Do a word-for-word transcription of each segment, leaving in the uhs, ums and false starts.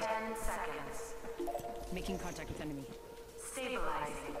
Ten seconds. Making contact with enemy. Stabilizing.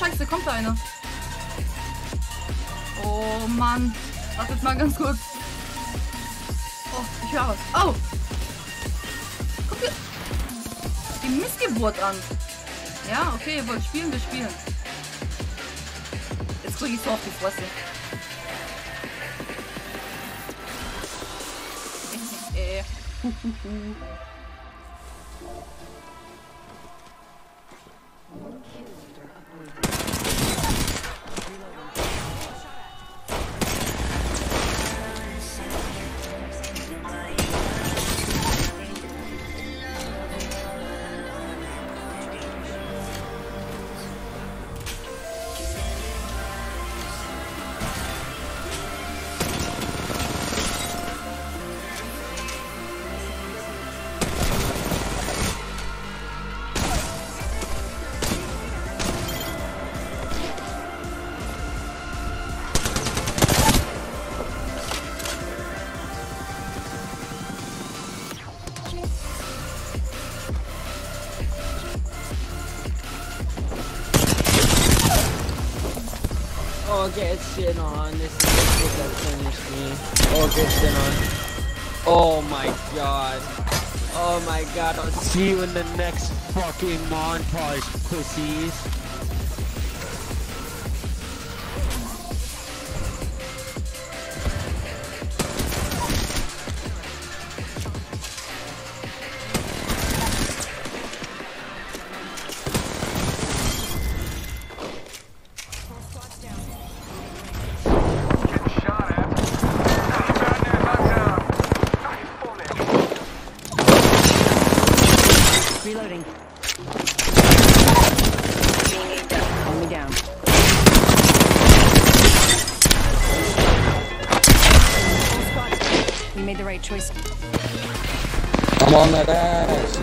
Scheiße, kommt da einer. Oh Mann. Wartet mal ganz kurz. Oh, ich höre was. Oh! Guck dir die Missgeburt an. Ja, okay, ihr wollt spielen, wir spielen. Jetzt krieg ich so auf die Fresse. Äh, äh. Huh, huh, huh. Oh, get shit on. This is that finished me. Oh, get shit on. Oh my god. Oh my god. I'll see you in the next fucking montage, pussies. Reloading. Only down. We made the right choice. I'm on that ass, huh?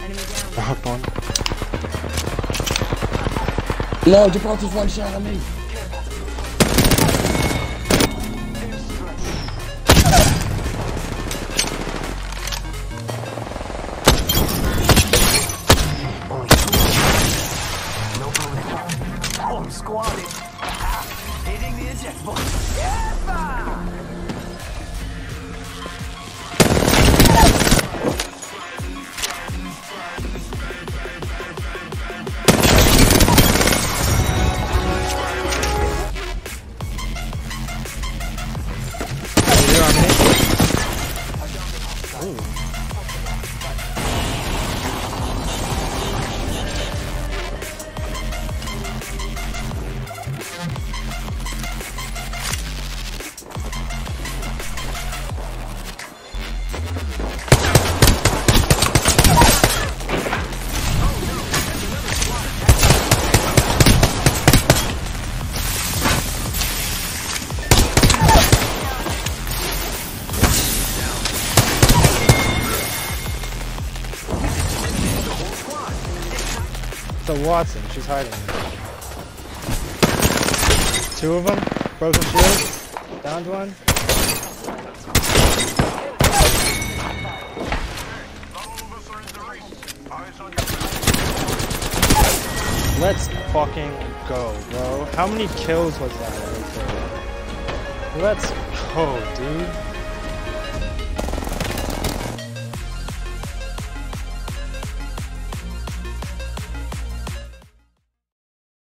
Enemy down. I hopped on. No, Gibraltar's just one shot on me. Squatted. Hitting the eject button. You're on me. Ooh. So Watson, she's hiding. Two of them, broken shield, downed one. Let's fucking go, bro. How many kills was that? Let's go, dude.